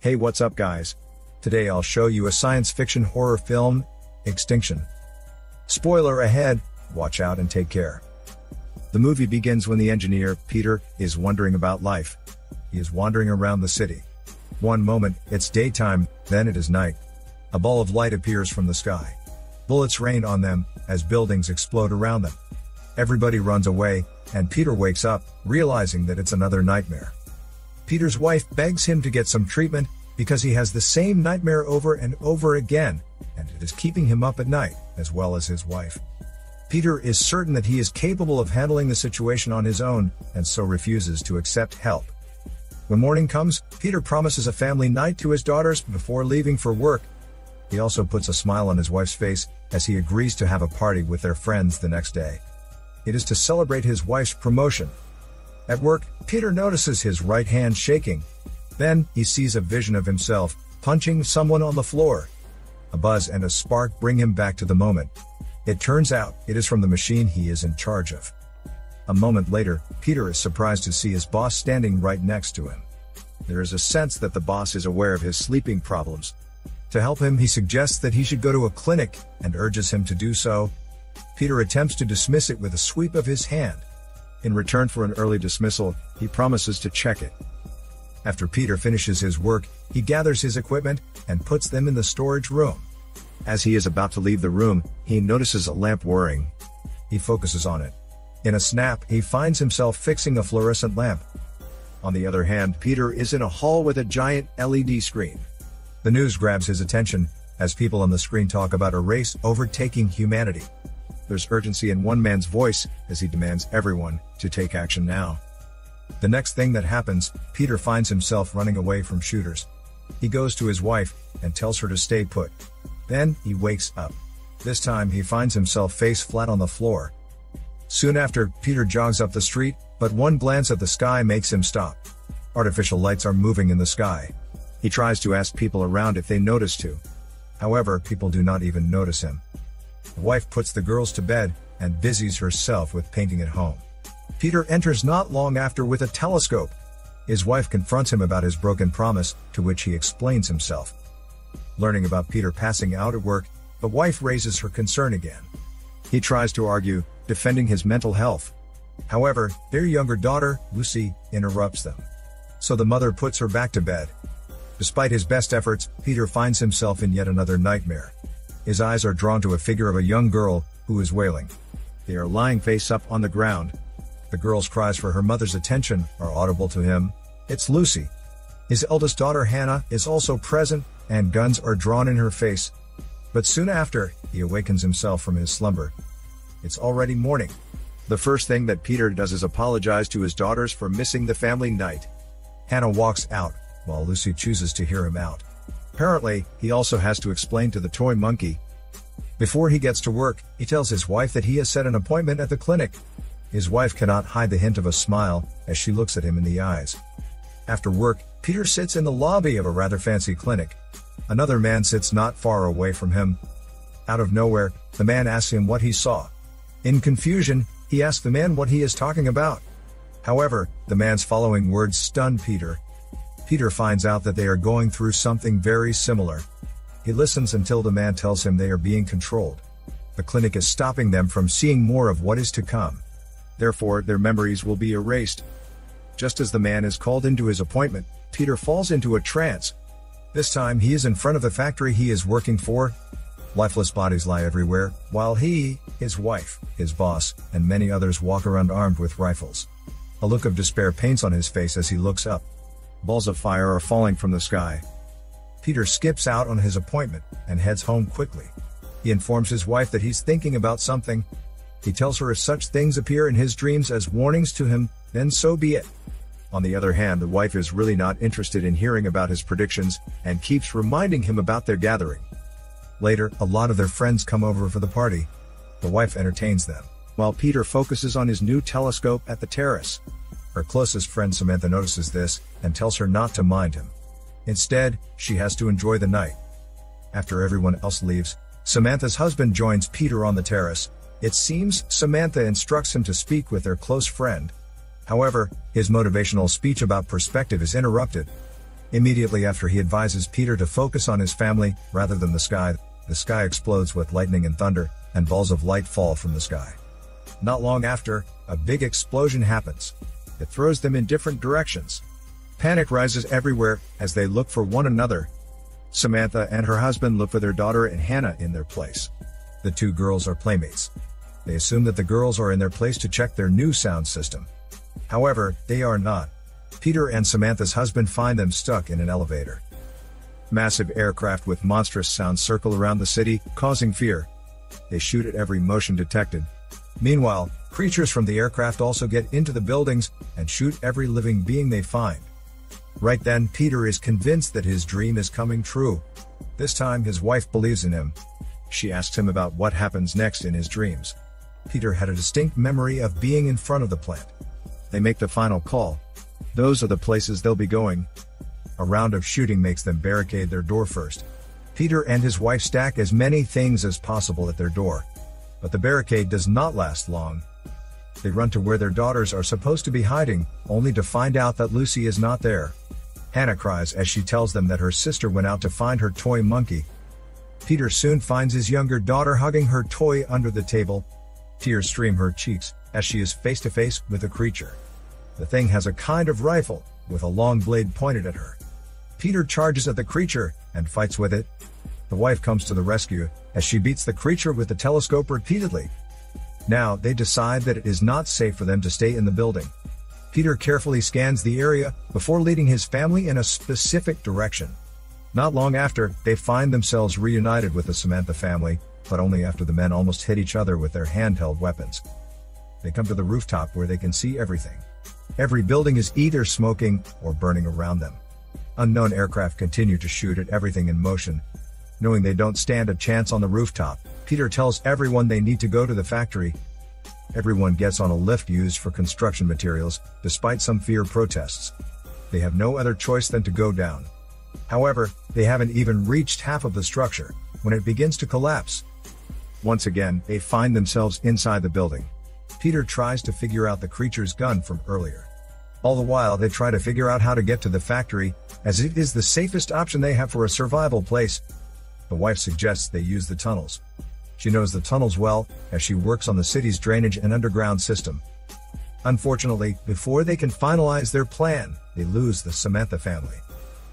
Hey, what's up guys? Today I'll show you a science fiction horror film, Extinction. Spoiler ahead, watch out and take care. The movie begins when the engineer, Peter, is wondering about life. He is wandering around the city. One moment, it's daytime, then it is night. A ball of light appears from the sky. Bullets rain on them, as buildings explode around them. Everybody runs away, and Peter wakes up, realizing that it's another nightmare. Peter's wife begs him to get some treatment, because he has the same nightmare over and over again, and it is keeping him up at night, as well as his wife. Peter is certain that he is capable of handling the situation on his own, and so refuses to accept help. When morning comes, Peter promises a family night to his daughters before leaving for work. He also puts a smile on his wife's face, as he agrees to have a party with their friends the next day. It is to celebrate his wife's promotion. At work, Peter notices his right hand shaking. Then, he sees a vision of himself, punching someone on the floor. A buzz and a spark bring him back to the moment. It turns out, it is from the machine he is in charge of. A moment later, Peter is surprised to see his boss standing right next to him. There is a sense that the boss is aware of his sleeping problems. To help him, he suggests that he should go to a clinic, and urges him to do so. Peter attempts to dismiss it with a sweep of his hand. In return for an early dismissal, he promises to check it. After Peter finishes his work, he gathers his equipment, and puts them in the storage room. As he is about to leave the room, he notices a lamp whirring. He focuses on it. In a snap, he finds himself fixing a fluorescent lamp. On the other hand, Peter is in a hall with a giant LED screen. The news grabs his attention, as people on the screen talk about a race overtaking humanity. There's urgency in one man's voice, as he demands everyone to take action now. The next thing that happens, Peter finds himself running away from shooters. He goes to his wife, and tells her to stay put. Then, he wakes up. This time he finds himself face flat on the floor. Soon after, Peter jogs up the street, but one glance at the sky makes him stop. Artificial lights are moving in the sky. He tries to ask people around if they notice too. However, people do not even notice him. The wife puts the girls to bed, and busies herself with painting at home. Peter enters not long after with a telescope. His wife confronts him about his broken promise, to which he explains himself. Learning about Peter passing out at work, the wife raises her concern again. He tries to argue, defending his mental health. However, their younger daughter, Lucy, interrupts them. So the mother puts her back to bed. Despite his best efforts, Peter finds himself in yet another nightmare. His eyes are drawn to a figure of a young girl, who is wailing. They are lying face up on the ground. The girl's cries for her mother's attention are audible to him. It's Lucy. His eldest daughter Hannah is also present, and guns are drawn in her face. But soon after, he awakens himself from his slumber. It's already morning. The first thing that Peter does is apologize to his daughters for missing the family night. Hannah walks out, while Lucy chooses to hear him out. Apparently, he also has to explain to the toy monkey. Before he gets to work, he tells his wife that he has set an appointment at the clinic. His wife cannot hide the hint of a smile, as she looks at him in the eyes. After work, Peter sits in the lobby of a rather fancy clinic. Another man sits not far away from him. Out of nowhere, the man asks him what he saw. In confusion, he asks the man what he is talking about. However, the man's following words stun Peter. Peter finds out that they are going through something very similar. He listens until the man tells him they are being controlled. The clinic is stopping them from seeing more of what is to come. Therefore, their memories will be erased. Just as the man is called into his appointment, Peter falls into a trance. This time he is in front of the factory he is working for. Lifeless bodies lie everywhere, while he, his wife, his boss, and many others walk around armed with rifles. A look of despair paints on his face as he looks up. Balls of fire are falling from the sky. Peter skips out on his appointment, and heads home quickly. He informs his wife that he's thinking about something. He tells her if such things appear in his dreams as warnings to him, then so be it. On the other hand, the wife is really not interested in hearing about his predictions, and keeps reminding him about their gathering. Later, a lot of their friends come over for the party. The wife entertains them, while Peter focuses on his new telescope at the terrace. Her closest friend Samantha notices this, and tells her not to mind him. Instead, she has to enjoy the night. After everyone else leaves, Samantha's husband joins Peter on the terrace, It seems Samantha instructs him to speak with their close friend. However, his motivational speech about perspective is interrupted immediately after he advises Peter to focus on his family rather than the sky. The sky explodes with lightning and thunder, and balls of light fall from the sky. Not long after, a big explosion happens. It throws them in different directions. Panic rises everywhere as they look for one another. Samantha and her husband look for their daughter and Hannah in their place. The two girls are playmates. They assume that the girls are in their place to check their new sound system. However, they are not. Peter and Samantha's husband find them stuck in an elevator. Massive aircraft with monstrous sounds circle around the city, causing fear. They shoot at every motion detected. Meanwhile, creatures from the aircraft also get into the buildings and shoot every living being they find. Right then, Peter is convinced that his dream is coming true. This time his wife believes in him. She asks him about what happens next in his dreams. Peter had a distinct memory of being in front of the plant. They make the final call. Those are the places they'll be going. A round of shooting makes them barricade their door first. Peter and his wife stack as many things as possible at their door. But the barricade does not last long. They run to where their daughters are supposed to be hiding, only to find out that Lucy is not there. Hannah cries as she tells them that her sister went out to find her toy monkey. Peter soon finds his younger daughter hugging her toy under the table. Tears stream her cheeks as she is face to face with a creature. The thing has a kind of rifle, with a long blade pointed at her. Peter charges at the creature and fights with it. The wife comes to the rescue as she beats the creature with the telescope repeatedly. Now they decide that it is not safe for them to stay in the building. Peter carefully scans the area before leading his family in a specific direction. Not long after, they find themselves reunited with the Samantha family, but only after the men almost hit each other with their handheld weapons. They come to the rooftop where they can see everything. Every building is either smoking or burning around them. Unknown aircraft continue to shoot at everything in motion. Knowing they don't stand a chance on the rooftop, Peter tells everyone they need to go to the factory. Everyone gets on a lift used for construction materials, despite some fear protests. They have no other choice than to go down. However, they haven't even reached half of the structure when it begins to collapse. Once again, they find themselves inside the building. Peter tries to figure out the creature's gun from earlier. All the while they try to figure out how to get to the factory, as it is the safest option they have for a survival place. The wife suggests they use the tunnels. She knows the tunnels well, as she works on the city's drainage and underground system. Unfortunately, before they can finalize their plan, they lose the Samantha family.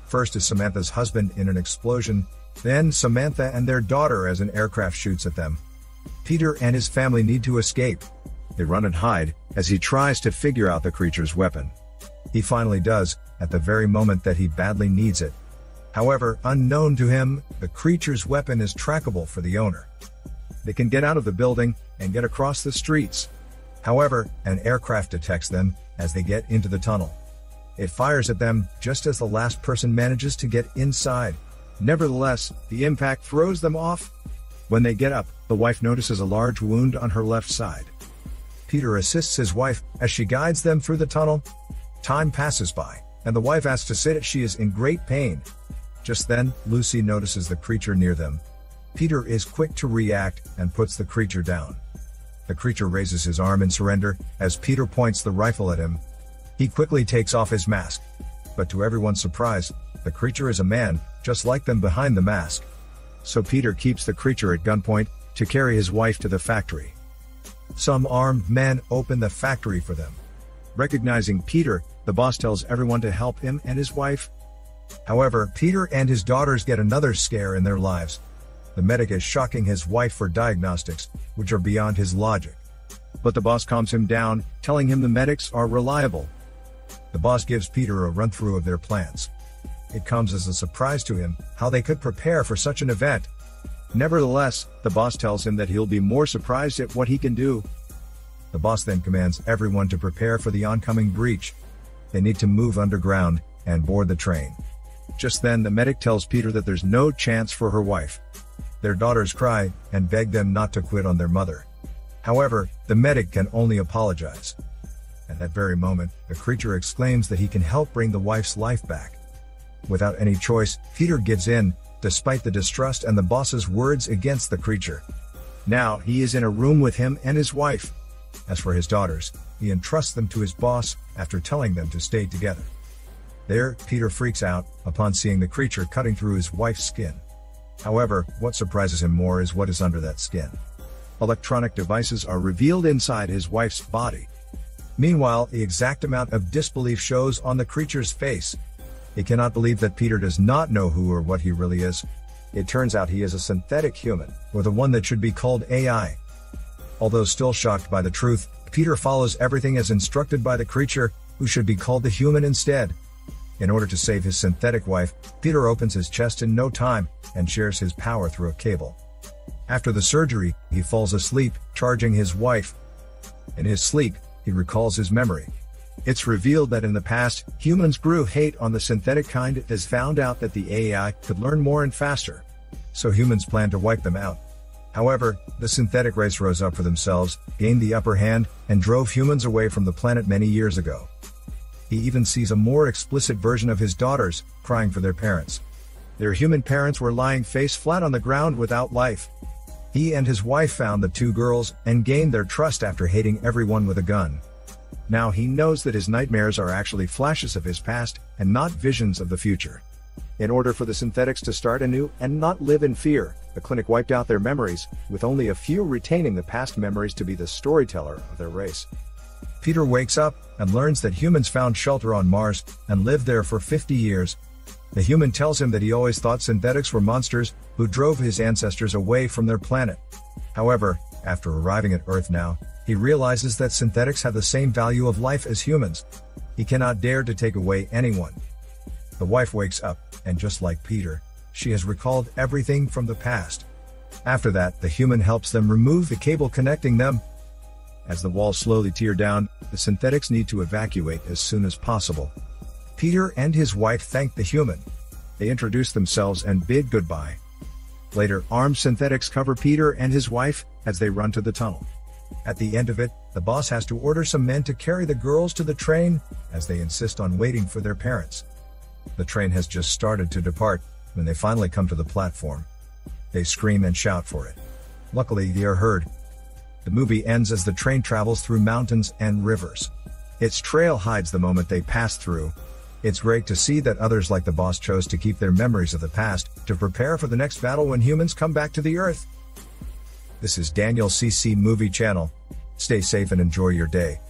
First is Samantha's husband in an explosion, then Samantha and their daughter as an aircraft shoots at them. Peter and his family need to escape. They run and hide, as he tries to figure out the creature's weapon. He finally does, at the very moment that he badly needs it. However, unknown to him, the creature's weapon is trackable for the owner. They can get out of the building and get across the streets. However, an aircraft detects them as they get into the tunnel. It fires at them just as the last person manages to get inside. Nevertheless, the impact throws them off. When they get up, the wife notices a large wound on her left side. Peter assists his wife as she guides them through the tunnel. Time passes by, and the wife asks to sit as she is in great pain. Just then, Lucy notices the creature near them. Peter is quick to react and puts the creature down. The creature raises his arm in surrender as Peter points the rifle at him. He quickly takes off his mask. But to everyone's surprise, the creature is a man, just like them behind the mask. So Peter keeps the creature at gunpoint to carry his wife to the factory. Some armed men open the factory for them. Recognizing Peter, the boss tells everyone to help him and his wife. However, Peter and his daughters get another scare in their lives. The medic is shocking his wife for diagnostics, which are beyond his logic. But the boss calms him down, telling him the medics are reliable. The boss gives Peter a run-through of their plans. It comes as a surprise to him how they could prepare for such an event. Nevertheless, the boss tells him that he'll be more surprised at what he can do. The boss then commands everyone to prepare for the oncoming breach. They need to move underground and board the train. Just then the medic tells Peter that there's no chance for her wife. Their daughters cry and beg them not to quit on their mother. However, the medic can only apologize. At that very moment, the creature exclaims that he can help bring the wife's life back. Without any choice, Peter gives in, despite the distrust and the boss's words against the creature. Now he is in a room with him and his wife. As for his daughters, he entrusts them to his boss after telling them to stay together. There, Peter freaks out upon seeing the creature cutting through his wife's skin. However, what surprises him more is what is under that skin. Electronic devices are revealed inside his wife's body. Meanwhile, the exact amount of disbelief shows on the creature's face. It cannot believe that Peter does not know who or what he really is. It turns out he is a synthetic human, or the one that should be called AI. Although still shocked by the truth, Peter follows everything as instructed by the creature, who should be called the human instead. In order to save his synthetic wife, Peter opens his chest in no time and shares his power through a cable. After the surgery, he falls asleep, charging his wife. In his sleep, he recalls his memory. It's revealed that in the past, humans grew hate on the synthetic kind as found out that the AI could learn more and faster. So humans plan to wipe them out. However, the synthetic race rose up for themselves, gained the upper hand, and drove humans away from the planet many years ago. He even sees a more explicit version of his daughters, crying for their parents. Their human parents were lying face flat on the ground without life. He and his wife found the two girls and gained their trust after hating everyone with a gun. Now he knows that his nightmares are actually flashes of his past and not visions of the future. In order for the synthetics to start anew and not live in fear, the clinic wiped out their memories, with only a few retaining the past memories to be the storyteller of their race. Peter wakes up and learns that humans found shelter on Mars and lived there for 50 years. The human tells him that he always thought synthetics were monsters who drove his ancestors away from their planet. However, after arriving at Earth now, he realizes that synthetics have the same value of life as humans. He cannot dare to take away anyone. The wife wakes up, and just like Peter, she has recalled everything from the past. After that, the human helps them remove the cable connecting them. As the walls slowly tear down, the synthetics need to evacuate as soon as possible. Peter and his wife thank the human. They introduce themselves and bid goodbye. Later, armed synthetics cover Peter and his wife as they run to the tunnel. At the end of it, the boss has to order some men to carry the girls to the train, as they insist on waiting for their parents. The train has just started to depart when they finally come to the platform. They scream and shout for it. Luckily, they are heard. The movie ends as the train travels through mountains and rivers. Its trail hides the moment they pass through. It's great to see that others like the boss chose to keep their memories of the past to prepare for the next battle when humans come back to the Earth. This is Daniel CC Movie Channel. Stay safe and enjoy your day.